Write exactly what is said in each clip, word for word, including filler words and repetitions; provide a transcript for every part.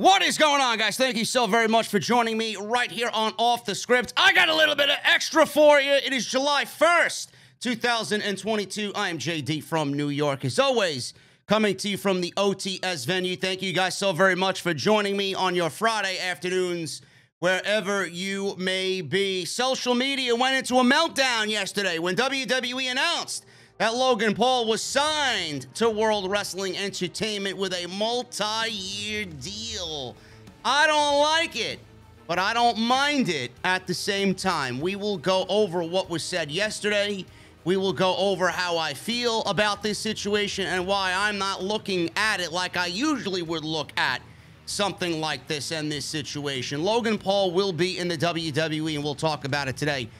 What is going on, guys? Thank you so very much for joining me right here on Off the Script. I got a little bit of extra for you. It is July first, two thousand twenty-two. I am J D from New York, as always, coming to you from the O T S venue. Thank you guys so very much for joining me on your Friday afternoons, wherever you may be. Social media went into a meltdown yesterday when W W E announced that Logan Paul was signed to World Wrestling Entertainment with a multi-year deal. I don't like it, but I don't mind it at the same time. We will go over what was said yesterday. We will go over how I feel about this situation and why I'm not looking at it like I usually would look at something like this and this situation. Logan Paul will be in the W W E, and we'll talk about it today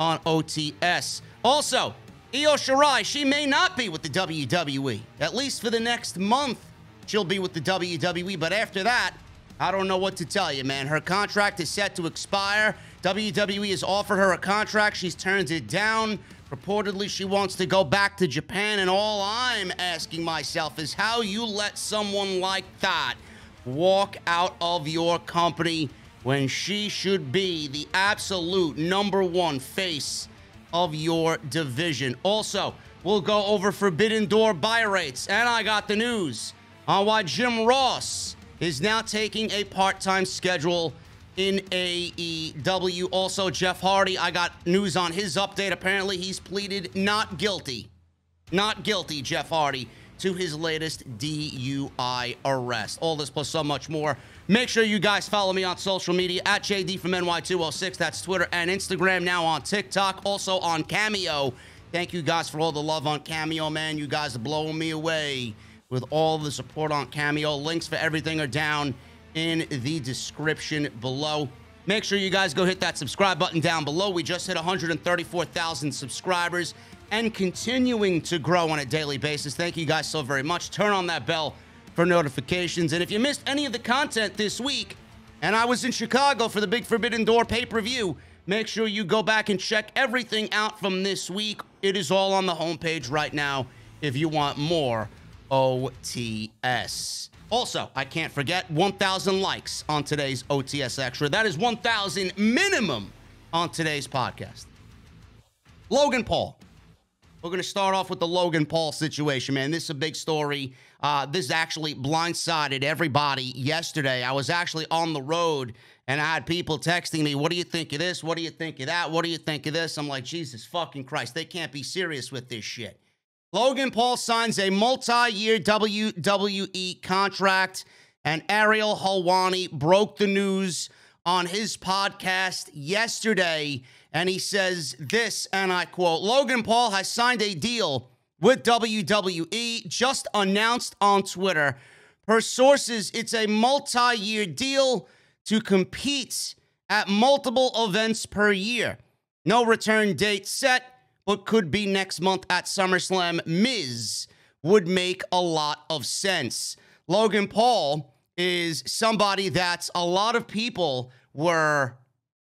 on O T S. Also, Io Shirai, she may not be with the W W E. At least for the next month, she'll be with the W W E. But after that, I don't know what to tell you, man. Her contract is set to expire. W W E has offered her a contract. She's turned it down. Reportedly, she wants to go back to Japan. And all I'm asking myself is how you let someone like that walk out of your company when she should be the absolute number one face of your division. Also, we'll go over Forbidden Door buy rates, and I got the news on why Jim Ross is now taking a part-time schedule in A E W. Also, Jeff Hardy, I got news on his update. Apparently, he's pleaded not guilty, not guilty, Jeff Hardy, to his latest D U I arrest. All this plus so much more. Make sure you guys follow me on social media, at J D from N Y two oh six. That's Twitter and Instagram, now on TikTok, also on Cameo. Thank you guys for all the love on Cameo, man. You guys are blowing me away with all the support on Cameo. Links for everything are down in the description below. Make sure you guys go hit that subscribe button down below. We just hit one hundred thirty-four thousand subscribers and continuing to grow on a daily basis. Thank you guys so very much. Turn on that bell for notifications. And if you missed any of the content this week, and I was in Chicago for the Big Forbidden Door pay-per-view, make sure you go back and check everything out from this week. It is all on the homepage right now if you want more O T S. Also, I can't forget one thousand likes on today's O T S Extra. That is one thousand minimum on today's podcast. Logan Paul. We're going to start off with the Logan Paul situation, man. This is a big story. Uh, this actually blindsided everybody yesterday. I was actually on the road, and I had people texting me, what do you think of this? What do you think of that? What do you think of this? I'm like, Jesus fucking Christ, they can't be serious with this shit. Logan Paul signs a multi-year W W E contract, and Ariel Helwani broke the news on his podcast yesterday, and he says this, and I quote, Logan Paul has signed a deal with W W E, just announced on Twitter. Per sources, it's a multi-year deal to compete at multiple events per year. No return date set, but could be next month at SummerSlam. Miz would make a lot of sense. Logan Paul is somebody that a lot of people were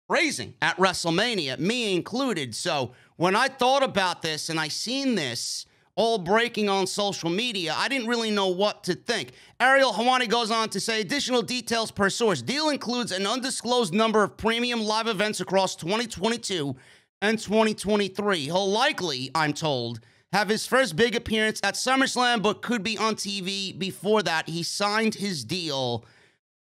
praising at WrestleMania, me included. So when I thought about this and I seen this all breaking on social media, I didn't really know what to think. Ariel Helwani goes on to say, additional details per source. Deal includes an undisclosed number of premium live events across twenty twenty-two and twenty twenty-three. He'll likely, I'm told, have his first big appearance at SummerSlam, but could be on T V before that. He signed his deal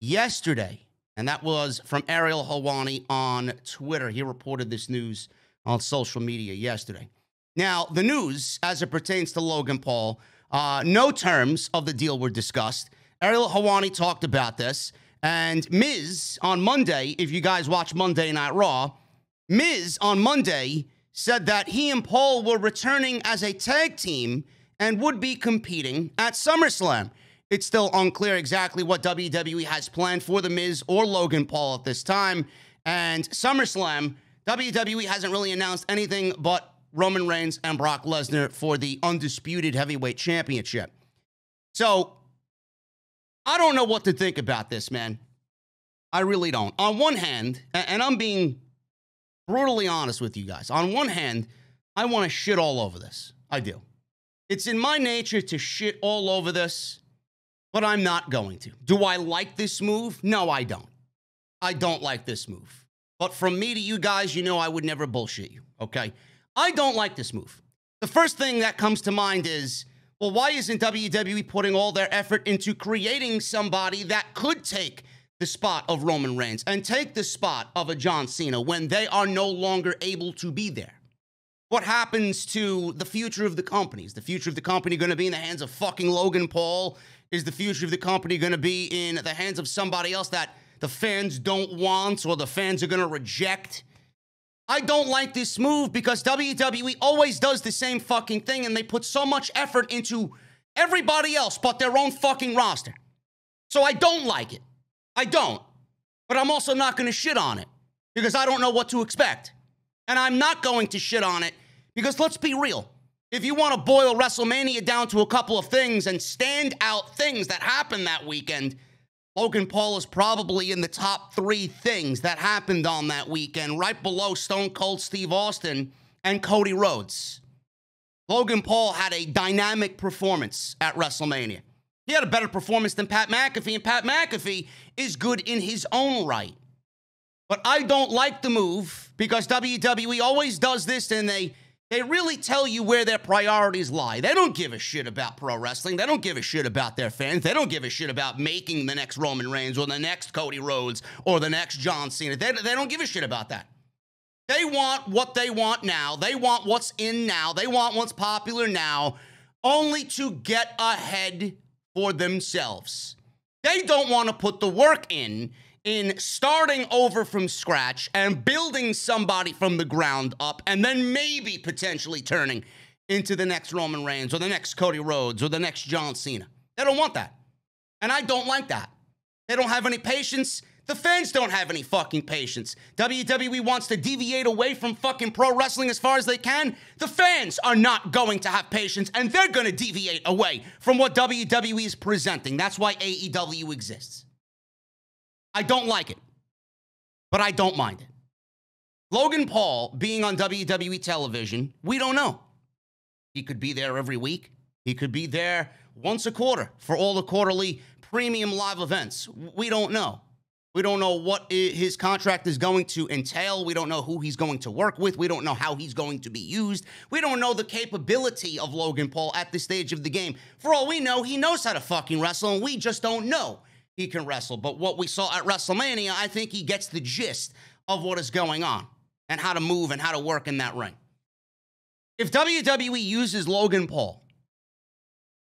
yesterday, and that was from Ariel Helwani on Twitter. He reported this news on social media yesterday. Now, the news, as it pertains to Logan Paul, uh, no terms of the deal were discussed. Ariel Helwani talked about this, and Miz on Monday, if you guys watch Monday Night Raw, Miz on Monday said that he and Paul were returning as a tag team and would be competing at SummerSlam. It's still unclear exactly what W W E has planned for The Miz or Logan Paul at this time. And SummerSlam, W W E hasn't really announced anything but Roman Reigns and Brock Lesnar for the Undisputed Heavyweight Championship. So, I don't know what to think about this, man. I really don't. On one hand, and I'm being brutally honest with you guys. On one hand, I want to shit all over this. I do. It's in my nature to shit all over this but I'm not going to. Do I like this move? No, I don't. I don't like this move. But from me to you guys, you know I would never bullshit you, okay? I don't like this move. The first thing that comes to mind is, well, why isn't W W E putting all their effort into creating somebody that could take the spot of Roman Reigns and take the spot of a John Cena when they are no longer able to be there? What happens to the future of the company? Is the future of the company going to be in the hands of fucking Logan Paul? Is the future of the company going to be in the hands of somebody else that the fans don't want or the fans are going to reject? I don't like this move because W W E always does the same fucking thing, and they put so much effort into everybody else but their own fucking roster. So I don't like it. I don't. But I'm also not going to shit on it because I don't know what to expect. And I'm not going to shit on it because let's be real. If you want to boil WrestleMania down to a couple of things and standout things that happened that weekend, Logan Paul is probably in the top three things that happened on that weekend, right below Stone Cold Steve Austin and Cody Rhodes. Logan Paul had a dynamic performance at WrestleMania. He had a better performance than Pat McAfee, and Pat McAfee is good in his own right. But I don't like the move because W W E always does this, and they, they really tell you where their priorities lie. They don't give a shit about pro wrestling. They don't give a shit about their fans. They don't give a shit about making the next Roman Reigns or the next Cody Rhodes or the next John Cena. They, they don't give a shit about that. They want what they want now. They want what's in now. They want what's popular now, only to get ahead for themselves. They don't want to put the work in in starting over from scratch and building somebody from the ground up and then maybe potentially turning into the next Roman Reigns or the next Cody Rhodes or the next John Cena. They don't want that. And I don't like that. They don't have any patience. The fans don't have any fucking patience. W W E wants to deviate away from fucking pro wrestling as far as they can. The fans are not going to have patience, and they're going to deviate away from what W W E is presenting. That's why A E W exists. I don't like it, but I don't mind it. Logan Paul being on W W E television, we don't know. He could be there every week. He could be there once a quarter for all the quarterly premium live events. We don't know. We don't know what his contract is going to entail. We don't know who he's going to work with. We don't know how he's going to be used. We don't know the capability of Logan Paul at this stage of the game. For all we know, he knows how to fucking wrestle, and we just don't know. He can wrestle, but what we saw at WrestleMania, I think he gets the gist of what is going on and how to move and how to work in that ring. If W W E uses Logan Paul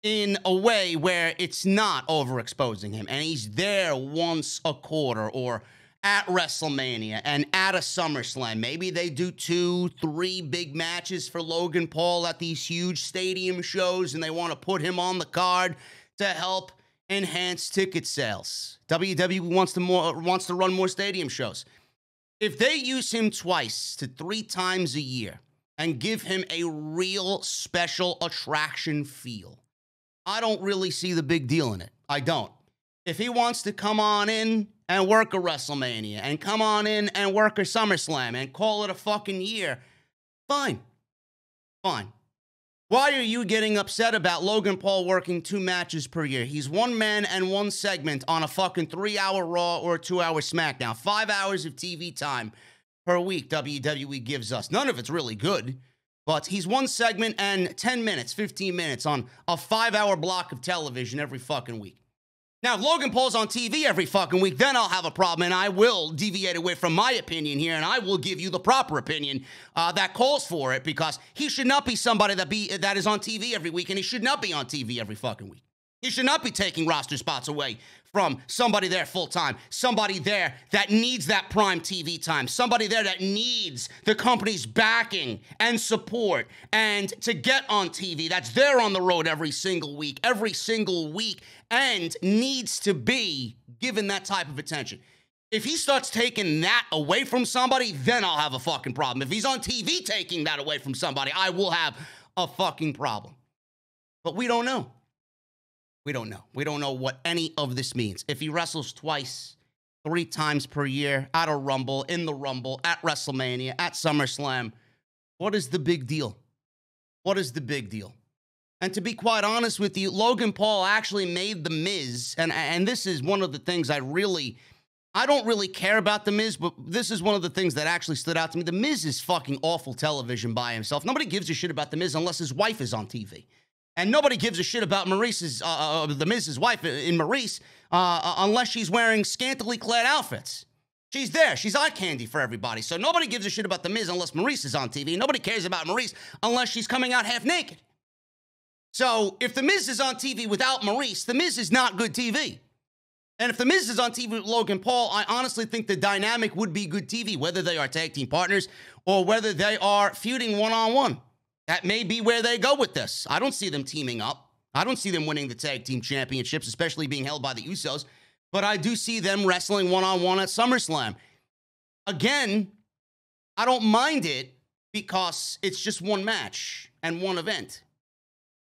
in a way where it's not overexposing him and he's there once a quarter or at WrestleMania and at a SummerSlam, maybe they do two, three big matches for Logan Paul at these huge stadium shows and they want to put him on the card to help enhance ticket sales. W W E wants to more wants to run more stadium shows. If they use him twice to three times a year and give him a real special attraction feel, I don't really see the big deal in it. I don't. If he wants to come on in and work a WrestleMania and come on in and work a SummerSlam and call it a fucking year, fine. Fine. Why are you getting upset about Logan Paul working two matches per year? He's one man and one segment on a fucking three-hour Raw or a two-hour SmackDown. Five hours of T V time per week W W E gives us. None of it's really good, but he's one segment and ten minutes, fifteen minutes on a five-hour block of television every fucking week. Now, if Logan Paul's on T V every fucking week, then I'll have a problem, and I will deviate away from my opinion here, and I will give you the proper opinion uh, that calls for it, because he should not be somebody that be that is on T V every week, and he should not be on T V every fucking week. He should not be taking roster spots away from somebody there full-time, somebody there that needs that prime T V time, somebody there that needs the company's backing and support and to get on T V, that's there on the road every single week, every single week, and needs to be given that type of attention. If he starts taking that away from somebody, then I'll have a fucking problem. If he's on T V taking that away from somebody, I will have a fucking problem. But we don't know. We don't know. We don't know what any of this means. If he wrestles twice, three times per year, at a Rumble, in the Rumble, at WrestleMania, at SummerSlam, what is the big deal? What is the big deal? And to be quite honest with you, Logan Paul actually made The Miz, and, and this is one of the things I really, I don't really care about The Miz, but this is one of the things that actually stood out to me. The Miz is fucking awful television by himself. Nobody gives a shit about The Miz unless his wife is on T V. And nobody gives a shit about Maryse's, uh, The Miz's wife in Maryse uh, unless she's wearing scantily clad outfits. She's there. She's eye candy for everybody. So nobody gives a shit about The Miz unless Maryse is on T V. Nobody cares about Maryse unless she's coming out half naked. So if The Miz is on T V without Maryse, The Miz is not good T V. And if The Miz is on T V with Logan Paul, I honestly think the dynamic would be good T V, whether they are tag team partners or whether they are feuding one-on-one. That may be where they go with this. I don't see them teaming up. I don't see them winning the tag team championships, especially being held by the Usos. But I do see them wrestling one-on-one at SummerSlam. Again, I don't mind it because it's just one match and one event.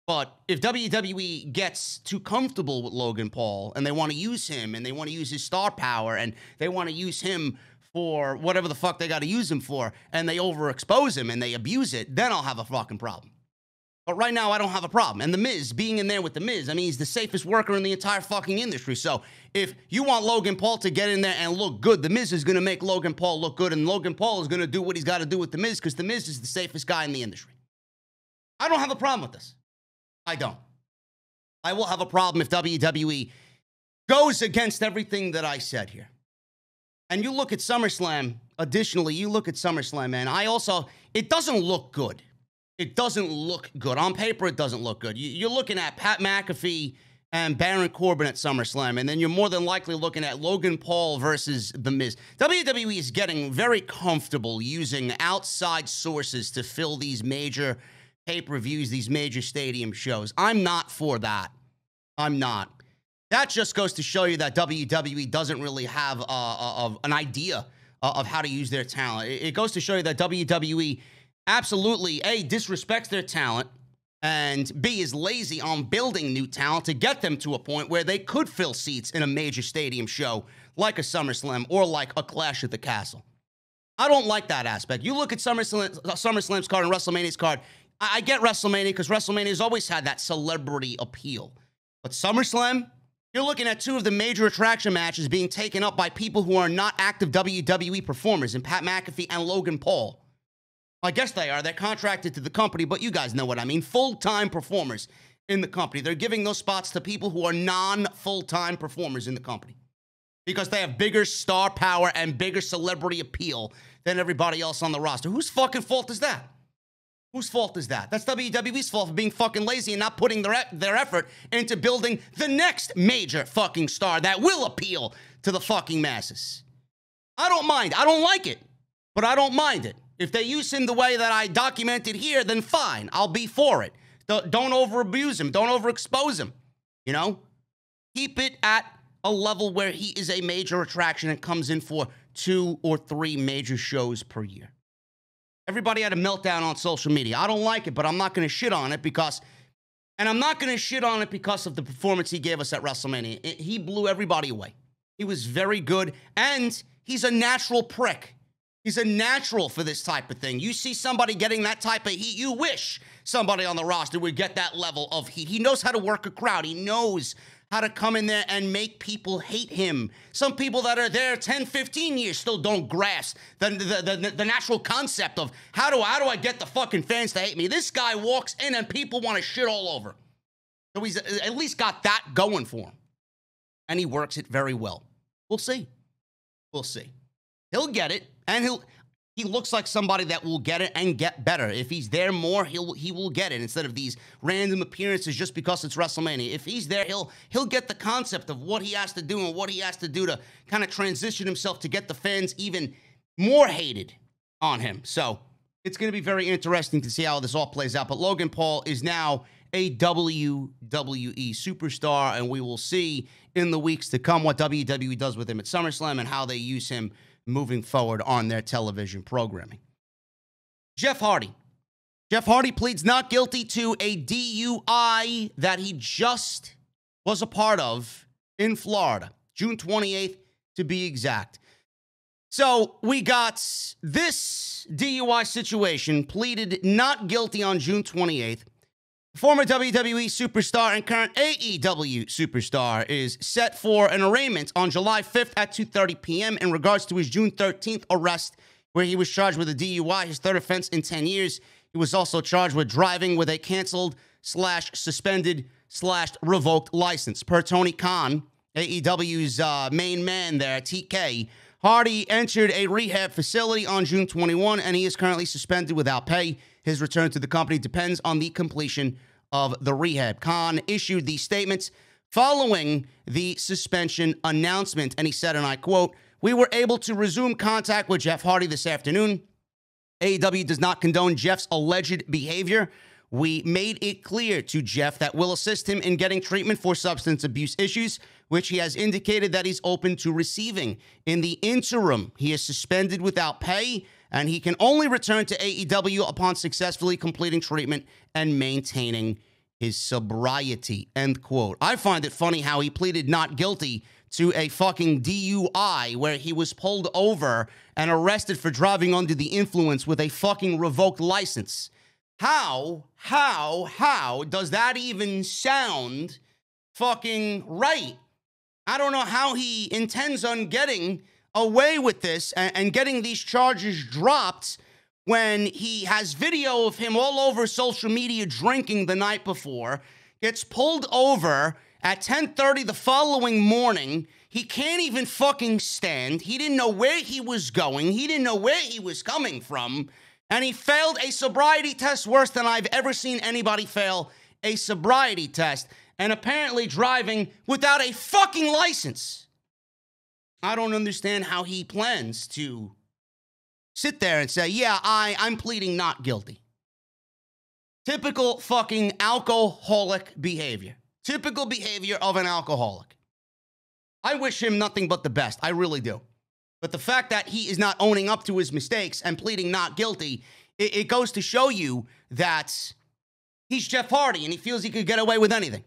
But if W W E gets too comfortable with Logan Paul and they want to use him and they want to use his star power and they want to use him for whatever the fuck they got to use him for, and they overexpose him and they abuse it, then I'll have a fucking problem. But right now, I don't have a problem. And The Miz, being in there with The Miz, I mean, he's the safest worker in the entire fucking industry. So if you want Logan Paul to get in there and look good, The Miz is going to make Logan Paul look good, and Logan Paul is going to do what he's got to do with The Miz because The Miz is the safest guy in the industry. I don't have a problem with this. I don't. I will have a problem if W W E goes against everything that I said here. And you look at SummerSlam, additionally, you look at SummerSlam, man. I also, it doesn't look good. It doesn't look good. On paper, it doesn't look good. You're looking at Pat McAfee and Baron Corbin at SummerSlam, and then you're more than likely looking at Logan Paul versus The Miz. W W E is getting very comfortable using outside sources to fill these major pay-per-views, these major stadium shows. I'm not for that. I'm not. That just goes to show you that W W E doesn't really have uh, of an idea of how to use their talent. It goes to show you that W W E absolutely, A, disrespects their talent, and B, is lazy on building new talent to get them to a point where they could fill seats in a major stadium show like a SummerSlam or like a Clash at the Castle. I don't like that aspect. You look at SummerSlam, SummerSlam's card and WrestleMania's card. I get WrestleMania because WrestleMania's always had that celebrity appeal. But SummerSlam, you're looking at two of the major attraction matches being taken up by people who are not active W W E performers in Pat McAfee and Logan Paul. I guess they are. They're contracted to the company, but you guys know what I mean. Full-time performers in the company. They're giving those spots to people who are non-full-time performers in the company because they have bigger star power and bigger celebrity appeal than everybody else on the roster. Whose fucking fault is that? Whose fault is that? That's W W E's fault for being fucking lazy and not putting their, their effort into building the next major fucking star that will appeal to the fucking masses. I don't mind. I don't like it, but I don't mind it. If they use him the way that I documented here, then fine. I'll be for it. Don't over-abuse him. Don't overexpose him. You know? Keep it at a level where he is a major attraction and comes in for two or three major shows per year. Everybody had a meltdown on social media. I don't like it, but I'm not going to shit on it because, and I'm not going to shit on it because of the performance he gave us at WrestleMania. It, he blew everybody away. He was very good, and he's a natural prick. He's a natural for this type of thing. You see somebody getting that type of heat, you wish somebody on the roster would get that level of heat. He knows how to work a crowd. He knows how to come in there and make people hate him. Some people that are there ten, fifteen years still don't grasp the, the, the, the natural concept of how do, how do I get the fucking fans to hate me? This guy walks in and people want to shit all over. So he's at least got that going for him. And he works it very well. We'll see. We'll see. He'll get it, and he'll... He looks like somebody that will get it and get better. If he's there more, he'll he will get it instead of these random appearances just because it's WrestleMania. If he's there, he'll he'll get the concept of what he has to do and what he has to do to kind of transition himself to get the fans even more hated on him. So it's going to be very interesting to see how this all plays out. But Logan Paul is now a W W E superstar, and we will see in the weeks to come what W W E does with him at SummerSlam and how they use him moving forward on their television programming. Jeff Hardy. Jeff Hardy pleads not guilty to a D U I that he just was a part of in Florida. June twenty-eighth, to be exact. So we got this D U I situation, pleaded not guilty on June twenty-eighth. Former W W E superstar and current A E W superstar is set for an arraignment on July fifth at two thirty p m in regards to his June thirteenth arrest, where he was charged with a D U I, his third offense in ten years. He was also charged with driving with a canceled slash suspended slash revoked license. Per Tony Khan, A E W's uh, main man there, T K, Hardy entered a rehab facility on June twenty-first, and he is currently suspended without pay. His return to the company depends on the completion of the rehab. Khan issued these statements following the suspension announcement, and he said, and I quote, "We were able to resume contact with Jeff Hardy this afternoon. A E W does not condone Jeff's alleged behavior. We made it clear to Jeff that we'll assist him in getting treatment for substance abuse issues, which he has indicated that he's open to receiving. In the interim, he is suspended without pay, and he can only return to A E W upon successfully completing treatment and maintaining his sobriety," end quote. I find it funny how he pleaded not guilty to a fucking D U I where he was pulled over and arrested for driving under the influence with a fucking revoked license. How, how, how does that even sound fucking right? I don't know how he intends on getting away with this and, and getting these charges dropped when he has video of him all over social media drinking the night before, gets pulled over at ten thirty the following morning. He can't even fucking stand. He didn't know where he was going. He didn't know where he was coming from. And he failed a sobriety test worse than I've ever seen anybody fail a sobriety test, and apparently driving without a fucking license. I don't understand how he plans to sit there and say, yeah, I, I'm pleading not guilty. Typical fucking alcoholic behavior. Typical behavior of an alcoholic. I wish him nothing but the best. I really do. But the fact that he is not owning up to his mistakes and pleading not guilty, it, it goes to show you that he's Jeff Hardy and he feels he could get away with anything.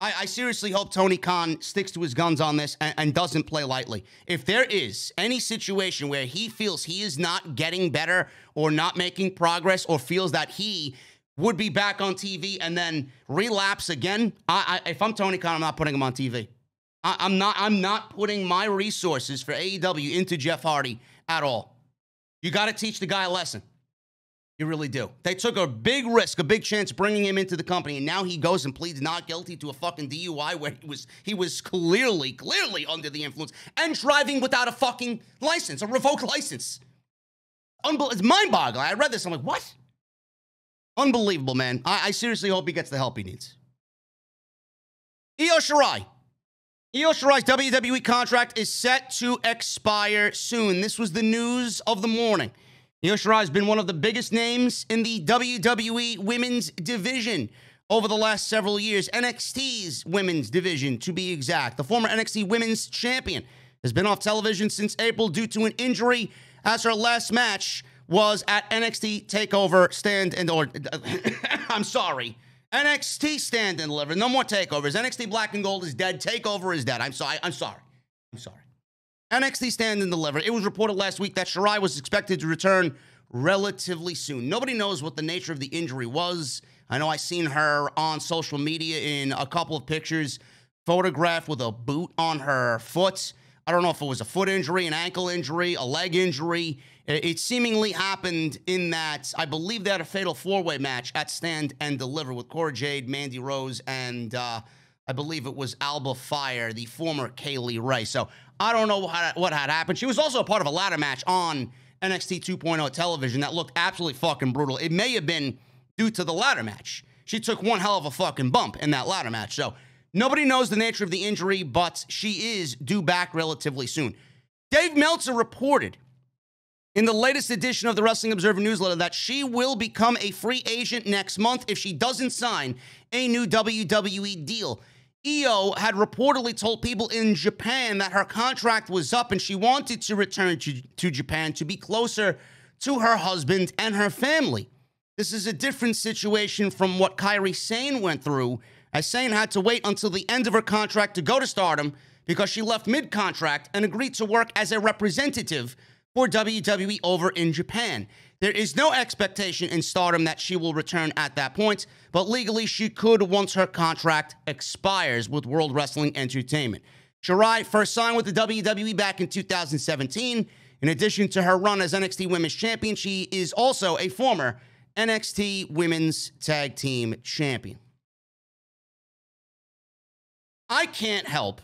I, I seriously hope Tony Khan sticks to his guns on this and, and doesn't play lightly. If there is any situation where he feels he is not getting better or not making progress or feels that he would be back on T V and then relapse again, I, I, if I'm Tony Khan, I'm not putting him on T V. I, I'm not, I'm not putting my resources for A E W into Jeff Hardy at all. You got to teach the guy a lesson. You really do. They took a big risk, a big chance bringing him into the company, and now he goes and pleads not guilty to a fucking D U I where he was he was clearly, clearly under the influence and driving without a fucking license, a revoked license. Unbel it's mind-boggling. I read this. I'm like, what? Unbelievable, man. I, I seriously hope he gets the help he needs. Io Shirai. Io Shirai's W W E contract is set to expire soon. This was the news of the morning. Io Shirai has been one of the biggest names in the W W E women's division over the last several years. N X T's women's division, to be exact. The former N X T women's champion has been off television since April due to an injury, as her last match was at N X T TakeOver Stand and Or... I'm sorry. N X T Stand and Deliver. No more takeovers. N X T Black and Gold is dead. TakeOver is dead. I'm sorry. I'm sorry. I'm sorry. N X T Stand and Deliver. It was reported last week that Shirai was expected to return relatively soon. Nobody knows what the nature of the injury was. I know I seen her on social media in a couple of pictures, photographed with a boot on her foot. I don't know if it was a foot injury, an ankle injury, a leg injury. It seemingly happened in that, I believe they had a fatal four-way match at Stand and Deliver with Cora Jade, Mandy Rose, and uh, I believe it was Alba Fire, the former Kaylee Ray. So I don't know what had happened. She was also a part of a ladder match on N X T two point oh television that looked absolutely fucking brutal. It may have been due to the ladder match. She took one hell of a fucking bump in that ladder match. So nobody knows the nature of the injury, but she is due back relatively soon. Dave Meltzer reported in the latest edition of the Wrestling Observer newsletter that she will become a free agent next month if she doesn't sign a new W W E deal. Io had reportedly told people in Japan that her contract was up and she wanted to return to, to Japan to be closer to her husband and her family. This is a different situation from what Kairi Sane went through, as Sane had to wait until the end of her contract to go to Stardom because she left mid-contract and agreed to work as a representative for W W E over in Japan. There is no expectation in Stardom that she will return at that point, but legally she could once her contract expires with World Wrestling Entertainment. Shirai first signed with the W W E back in two thousand seventeen. In addition to her run as N X T Women's Champion, she is also a former N X T Women's Tag Team Champion. I can't help.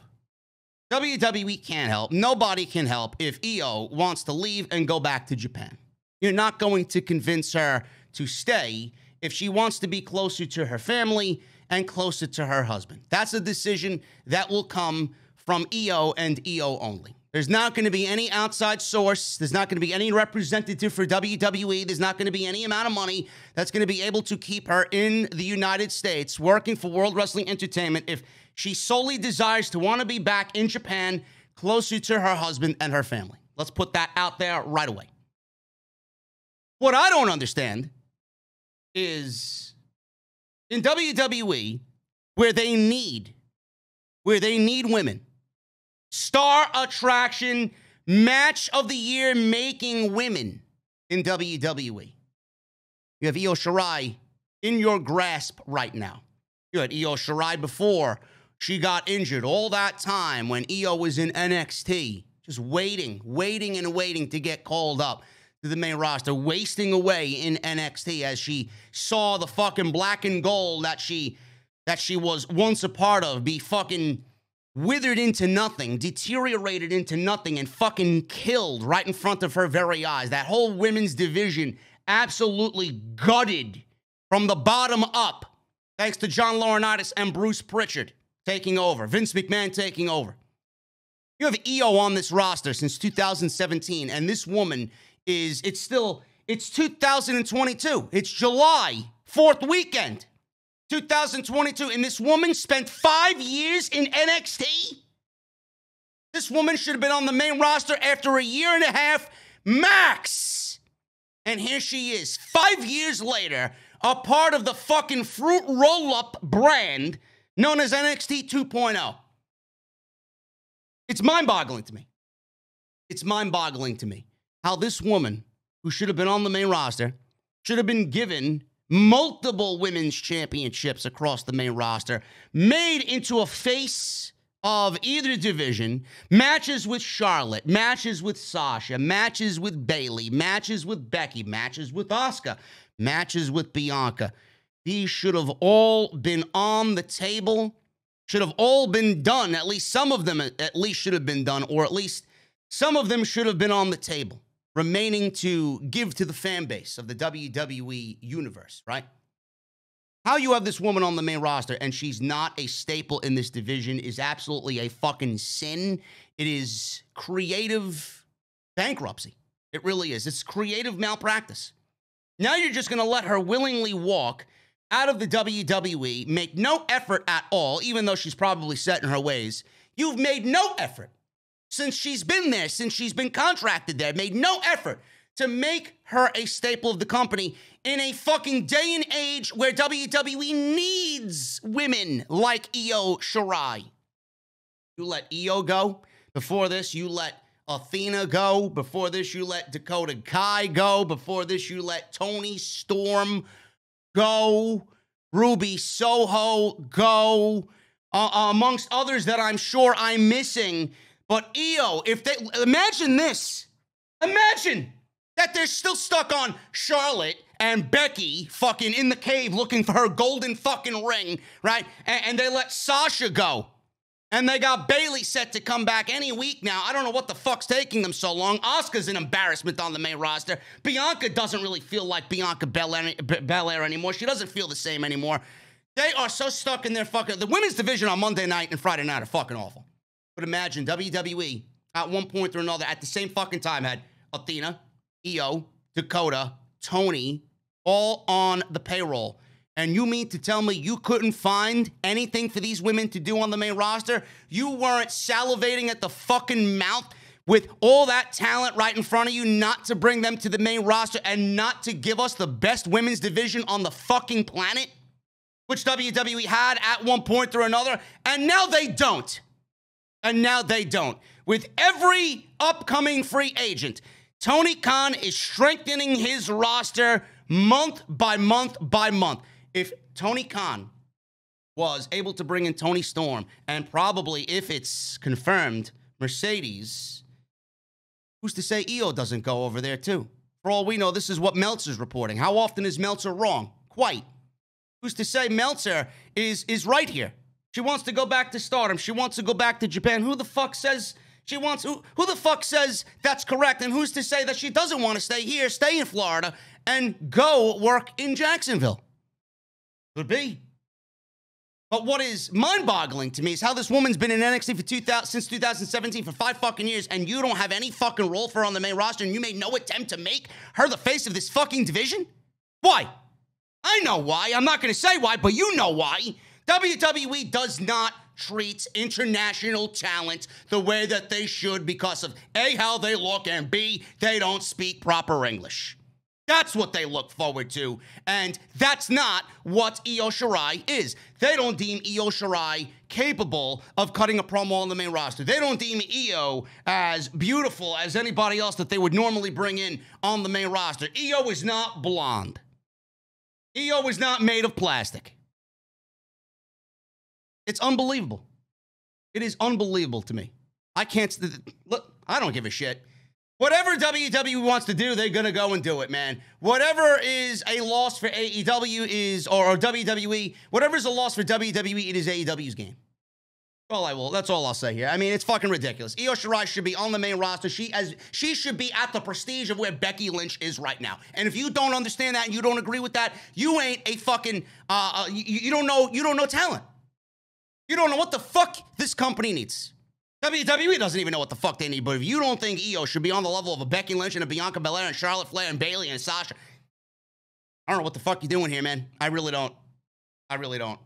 W W E can't help. Nobody can help if Io wants to leave and go back to Japan. You're not going to convince her to stay if she wants to be closer to her family and closer to her husband. That's a decision that will come from Io and Io only. There's not going to be any outside source. There's not going to be any representative for W W E. There's not going to be any amount of money that's going to be able to keep her in the United States working for World Wrestling Entertainment if she solely desires to want to be back in Japan, closer to her husband and her family. Let's put that out there right away. What I don't understand is in W W E, where they need, where they need women, star attraction, match of the year making women in W W E. You have Io Shirai in your grasp right now. You had Io Shirai before she got injured, all that time when Io was in N X T, just waiting, waiting and waiting to get called up to the main roster, wasting away in N X T as she saw the fucking black and gold that she, that she was once a part of be fucking withered into nothing, deteriorated into nothing, and fucking killed right in front of her very eyes. That whole women's division absolutely gutted from the bottom up, thanks to John Laurinaitis and Bruce Pritchard taking over, Vince McMahon taking over. You have Io on this roster since two thousand seventeen, and this woman is, it's still, it's two thousand twenty-two. It's July, fourth weekend, two thousand twenty-two, and this woman spent five years in N X T? This woman should have been on the main roster after a year and a half max. And here she is, five years later, a part of the fucking fruit roll-up brand known as N X T two point oh. It's mind-boggling to me. It's mind-boggling to me how this woman, who should have been on the main roster, should have been given multiple women's championships across the main roster, made into a face of either division, matches with Charlotte, matches with Sasha, matches with Bayley, matches with Becky, matches with Asuka, matches with Bianca. These should have all been on the table, should have all been done, at least some of them at least should have been done, or at least some of them should have been on the table, remaining to give to the fan base of the W W E universe, right? How you have this woman on the main roster and she's not a staple in this division is absolutely a fucking sin. It is creative bankruptcy. It really is. It's creative malpractice. Now you're just going to let her willingly walk out of the W W E, make no effort at all, even though she's probably set in her ways. You've made no effort since she's been there, since she's been contracted there, made no effort to make her a staple of the company in a fucking day and age where W W E needs women like Io Shirai. You let Io go. Before this, you let Athena go. Before this, you let Dakota Kai go. Before this, you let Toni Storm go. Ruby Soho go. Uh, amongst others that I'm sure I'm missing. But Io, if they, imagine this, imagine that they're still stuck on Charlotte and Becky fucking in the cave looking for her golden fucking ring, right? And, and they let Sasha go. And they got Bayley set to come back any week now. I don't know what the fuck's taking them so long. Asuka's an embarrassment on the main roster. Bianca doesn't really feel like Bianca Belair, Belair anymore. She doesn't feel the same anymore. They are so stuck in their fucking, the women's division on Monday night and Friday night are fucking awful. But imagine W W E at one point or another at the same fucking time had Athena, Io, Dakota, Tony, all on the payroll. And you mean to tell me you couldn't find anything for these women to do on the main roster? You weren't salivating at the fucking mouth with all that talent right in front of you not to bring them to the main roster and not to give us the best women's division on the fucking planet, which W W E had at one point or another, and now they don't. And now they don't. With every upcoming free agent Tony Khan is strengthening his roster month by month by month. If Tony Khan was able to bring in Toni Storm, and probably, if it's confirmed, Mercedes, who's to say Io doesn't go over there too? For all we know, this is what Meltzer's reporting. How often is Meltzer wrong? Quite. Who's to say Meltzer is, is right here? She wants to go back to Stardom. She wants to go back to Japan. Who the fuck says she wants? Who, who the fuck says that's correct? And who's to say that she doesn't want to stay here, stay in Florida, and go work in Jacksonville? Could be. But what is mind-boggling to me is how this woman's been in N X T for two thousand, since two thousand seventeen for five fucking years, and you don't have any fucking role for her on the main roster, and you made no attempt to make her the face of this fucking division? Why? I know why. I'm not going to say why, but you know why. W W E does not treat international talent the way that they should because of A, how they look, and B, they don't speak proper English. That's what they look forward to, and that's not what Io Shirai is. They don't deem Io Shirai capable of cutting a promo on the main roster. They don't deem Io as beautiful as anybody else that they would normally bring in on the main roster. Io is not blonde. Io is not made of plastic. It's unbelievable. It is unbelievable to me. I can't... Look, I don't give a shit. Whatever W W E wants to do, they're going to go and do it, man. Whatever is a loss for A E W is, or, or W W E, whatever is a loss for W W E, it is A E W's game. All I will, that's all I'll say here. I mean, it's fucking ridiculous. Io Shirai should be on the main roster. She as she should be at the prestige of where Becky Lynch is right now. And if you don't understand that and you don't agree with that, you ain't a fucking, uh, uh you, you don't know, you don't know talent. You don't know what the fuck this company needs. W W E doesn't even know what the fuck they need, but if you don't think Io should be on the level of a Becky Lynch and a Bianca Belair and Charlotte Flair and Bayley and Sasha, I don't know what the fuck you're doing here, man. I really don't. I really don't.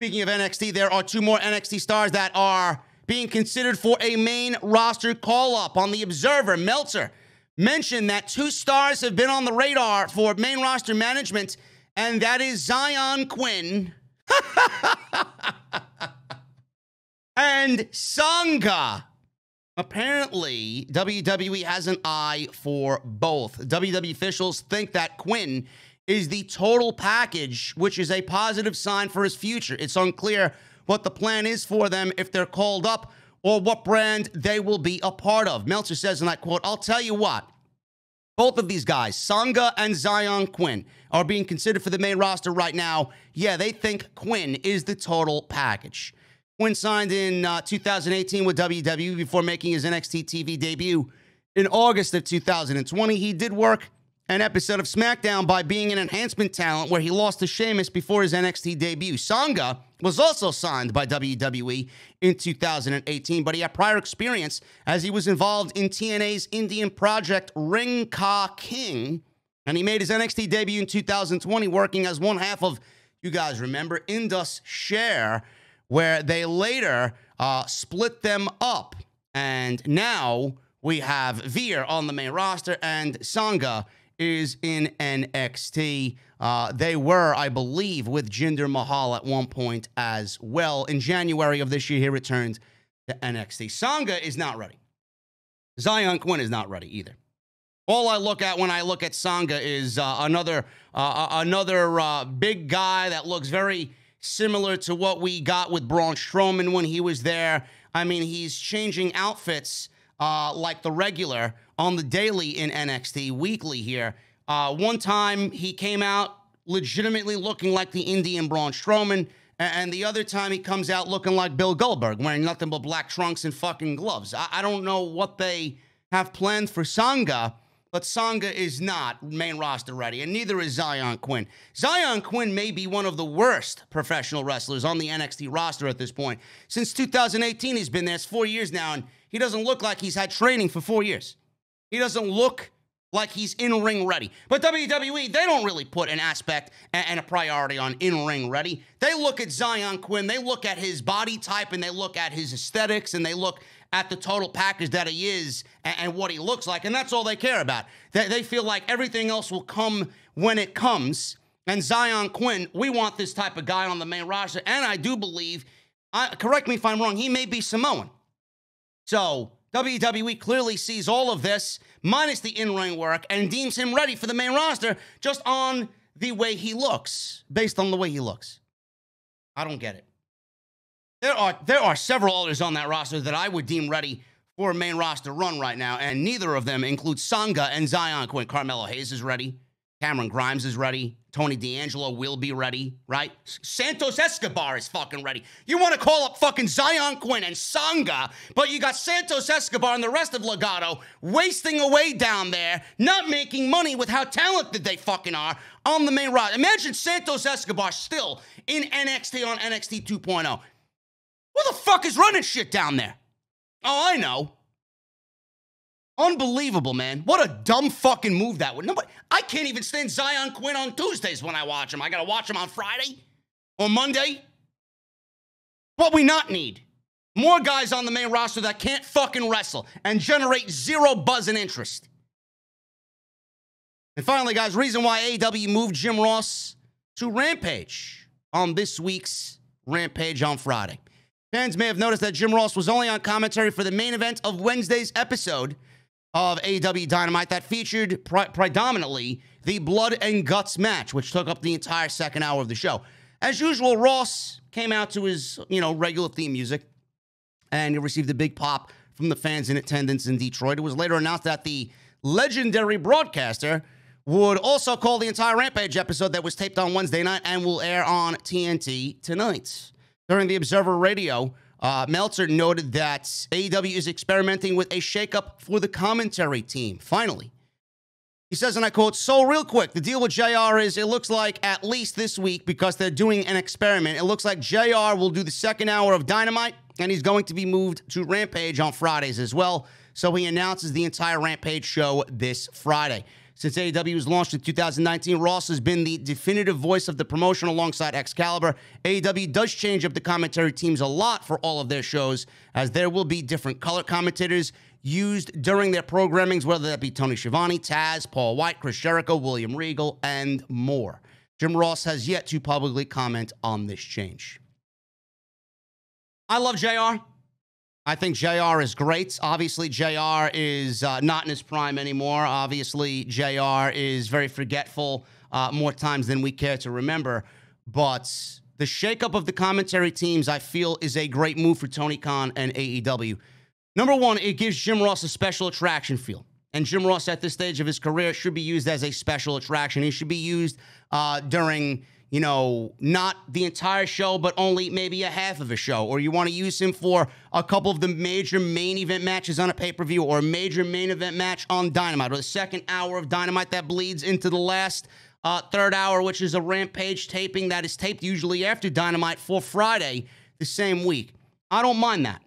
Speaking of N X T, there are two more N X T stars that are being considered for a main roster call-up. On The Observer, Meltzer mentioned that two stars have been on the radar for main roster management, and that is Zion Quinn. And Sangha. Apparently, W W E has an eye for both. W W E officials think that Quinn is the total package, which is a positive sign for his future. It's unclear what the plan is for them if they're called up or what brand they will be a part of. Meltzer says in that quote, "I'll tell you what, both of these guys, Sangha and Zion Quinn, are being considered for the main roster right now. Yeah, they think Quinn is the total package." Quinn signed in uh, two thousand eighteen with W W E before making his N X T T V debut in August of two thousand twenty. He did work an episode of SmackDown by being an enhancement talent where he lost to Sheamus before his N X T debut. Sangha was also signed by W W E in two thousand eighteen, but he had prior experience as he was involved in T N A's Indian project Ring Ka King, and he made his N X T debut in two thousand twenty working as one half of, you guys remember, Indus Sher, where they later uh, split them up. And now we have Veer on the main roster, and Sangha is in N X T. Uh, they were, I believe, with Jinder Mahal at one point as well. In January of this year, he returned to N X T. Sangha is not ready. Zion Quinn is not ready either. All I look at when I look at Sangha is uh, another, uh, another uh, big guy that looks very... similar to what we got with Braun Strowman when he was there. I mean, he's changing outfits uh, like the regular on the daily in N X T, weekly here. Uh, one time he came out legitimately looking like the Indian Braun Strowman, and the other time he comes out looking like Bill Goldberg, wearing nothing but black trunks and fucking gloves. I, I don't know what they have planned for Sangha, but Sangha is not main roster ready, and neither is Zion Quinn. Zion Quinn may be one of the worst professional wrestlers on the N X T roster at this point. Since two thousand eighteen, he's been there. It's four years now, and he doesn't look like he's had training for four years. He doesn't look like he's in-ring ready. But W W E, they don't really put an aspect and a priority on in-ring ready. They look at Zion Quinn, they look at his body type, and they look at his aesthetics, and they look at the total package that he is and what he looks like, and that's all they care about. They feel like everything else will come when it comes, and Zion Quinn, we want this type of guy on the main roster, and I do believe, I, correct me if I'm wrong, he may be Samoan. So W W E clearly sees all of this, minus the in-ring work, and deems him ready for the main roster just on the way he looks, based on the way he looks. I don't get it. There are, there are several others on that roster that I would deem ready for a main roster run right now, and neither of them include Sangha and Zion Quinn. Carmelo Hayes is ready. Cameron Grimes is ready. Tony D'Angelo will be ready, right? Santos Escobar is fucking ready. You want to call up fucking Zion Quinn and Sangha, but you got Santos Escobar and the rest of Legado wasting away down there, not making money with how talented they fucking are on the main roster. Imagine Santos Escobar still in N X T on N X T two point oh. Who the fuck is running shit down there? Oh, I know. Unbelievable, man. What a dumb fucking move that would. Nobody, I can't even stand Zion Quinn on Tuesdays when I watch him. I got to watch him on Friday or Monday. What we not need, more guys on the main roster that can't fucking wrestle and generate zero buzz and interest. And finally, guys, reason why A E W moved Jim Ross to Rampage on this week's Rampage on Friday. Fans may have noticed that Jim Ross was only on commentary for the main event of Wednesday's episode of A E W Dynamite that featured pre predominantly the blood and guts match, which took up the entire second hour of the show. As usual, Ross came out to his, you know, regular theme music, and he received a big pop from the fans in attendance in Detroit. It was later announced that the legendary broadcaster would also call the entire Rampage episode that was taped on Wednesday night and will air on T N T tonight. During the Observer Radio, uh, Meltzer noted that A E W is experimenting with a shakeup for the commentary team, finally. He says, and I quote, so real quick, the deal with J R is it looks like at least this week, because they're doing an experiment, it looks like J R will do the second hour of Dynamite, and he's going to be moved to Rampage on Fridays as well. So he announces the entire Rampage show this Friday. Since A E W was launched in two thousand nineteen, Ross has been the definitive voice of the promotion alongside Excalibur. A E W does change up the commentary teams a lot for all of their shows, as there will be different color commentators used during their programmings, whether that be Tony Schiavone, Taz, Paul White, Chris Jericho, William Regal, and more. Jim Ross has yet to publicly comment on this change. I love J R. I think J R is great. Obviously, J R is uh, not in his prime anymore. Obviously, J R is very forgetful uh, more times than we care to remember. But the shakeup of the commentary teams, I feel, is a great move for Tony Khan and A E W. Number one, it gives Jim Ross a special attraction feel. And Jim Ross, at this stage of his career, should be used as a special attraction. He should be used uh, during... you know, not the entire show, but only maybe a half of a show. Or you want to use him for a couple of the major main event matches on a pay-per-view or a major main event match on Dynamite or the second hour of Dynamite that bleeds into the last uh, third hour, which is a Rampage taping that is taped usually after Dynamite for Friday the same week. I don't mind that.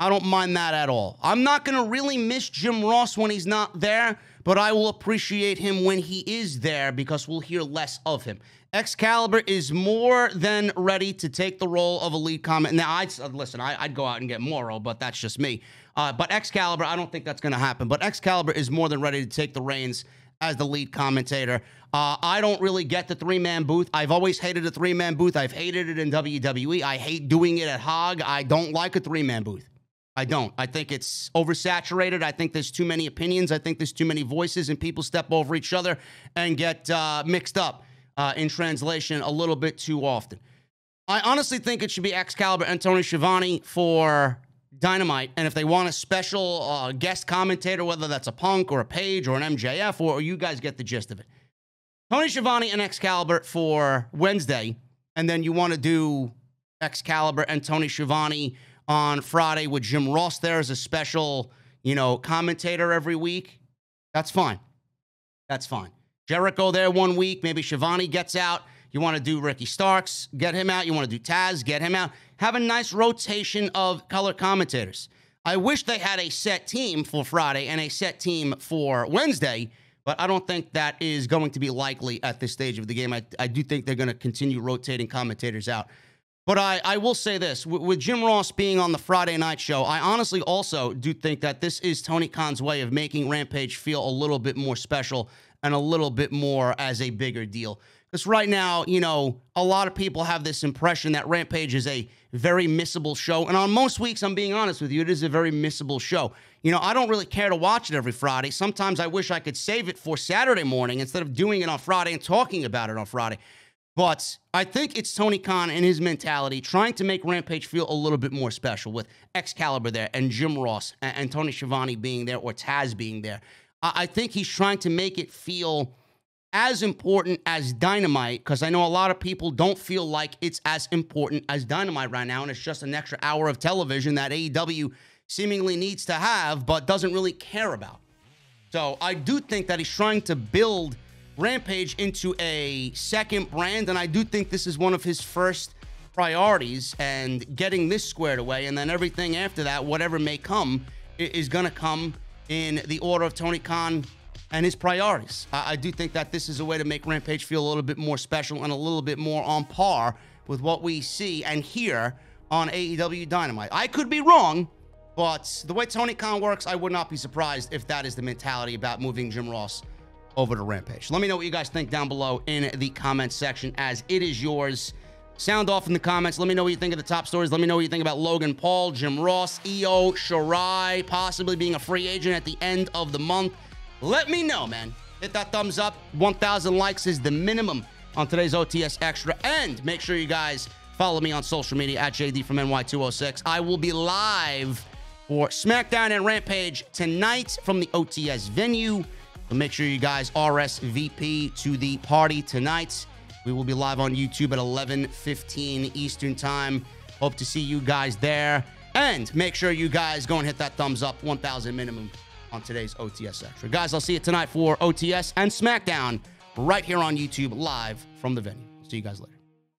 I don't mind that at all. I'm not going to really miss Jim Ross when he's not there, but I will appreciate him when he is there because we'll hear less of him. Excalibur is more than ready to take the role of a lead comment. Now, I'd, listen, I, I'd go out and get Morrow, but that's just me. Uh, but Excalibur, I don't think that's going to happen. But Excalibur is more than ready to take the reins as the lead commentator. Uh, I don't really get the three-man booth. I've always hated a three-man booth. I've hated it in W W E. I hate doing it at Hog. I don't like a three-man booth. I don't. I think it's oversaturated. I think there's too many opinions. I think there's too many voices, and people step over each other and get uh, mixed up uh, in translation a little bit too often. I honestly think it should be Excalibur and Tony Schiavone for Dynamite, and if they want a special uh, guest commentator, whether that's a Punk or a Page or an M J F, or, or you guys get the gist of it. Tony Schiavone and Excalibur for Wednesday, and then you want to do Excalibur and Tony Schiavone on Friday with Jim Ross there as a special, you know, commentator every week. That's fine. That's fine. Jericho there one week. Maybe Shivani gets out. You want to do Ricky Starks, get him out. You want to do Taz, get him out. Have a nice rotation of color commentators. I wish they had a set team for Friday and a set team for Wednesday, but I don't think that is going to be likely at this stage of the game. I, I do think they're going to continue rotating commentators out. But I, I will say this, with Jim Ross being on the Friday night show, I honestly also do think that this is Tony Khan's way of making Rampage feel a little bit more special and a little bit more as a bigger deal. Because right now, you know, a lot of people have this impression that Rampage is a very missable show. And on most weeks, I'm being honest with you, it is a very missable show. You know, I don't really care to watch it every Friday. Sometimes I wish I could save it for Saturday morning instead of doing it on Friday and talking about it on Friday. But I think it's Tony Khan and his mentality trying to make Rampage feel a little bit more special with Excalibur there and Jim Ross and, and Tony Schiavone being there or Taz being there. I, I think he's trying to make it feel as important as Dynamite, because I know a lot of people don't feel like it's as important as Dynamite right now, and it's just an extra hour of television that A E W seemingly needs to have but doesn't really care about. So I do think that he's trying to build Rampage into a second brand, and I do think this is one of his first priorities, and getting this squared away, and then everything after that, whatever may come, is going to come in the order of Tony Khan and his priorities. I, I do think that this is a way to make Rampage feel a little bit more special and a little bit more on par with what we see and hear on A E W Dynamite. I could be wrong, but the way Tony Khan works, I would not be surprised if that is the mentality about moving Jim Ross over to Rampage. Let me know what you guys think down below in the comments section, as it is yours. Sound off in the comments. Let me know what you think of the top stories. Let me know what you think about Logan Paul, Jim Ross, Io Shirai possibly being a free agent at the end of the month. Let me know, man. Hit that thumbs up. one thousand likes is the minimum on today's O T S Extra. And make sure you guys follow me on social media at J D from N Y two oh six. I will be live for SmackDown and Rampage tonight from the O T S venue. So make sure you guys R S V P to the party tonight. We will be live on YouTube at eleven fifteen Eastern Time. Hope to see you guys there. And make sure you guys go and hit that thumbs up. one thousand minimum on today's O T S Extra. Guys, I'll see you tonight for O T S and SmackDown right here on YouTube live from the venue. See you guys later.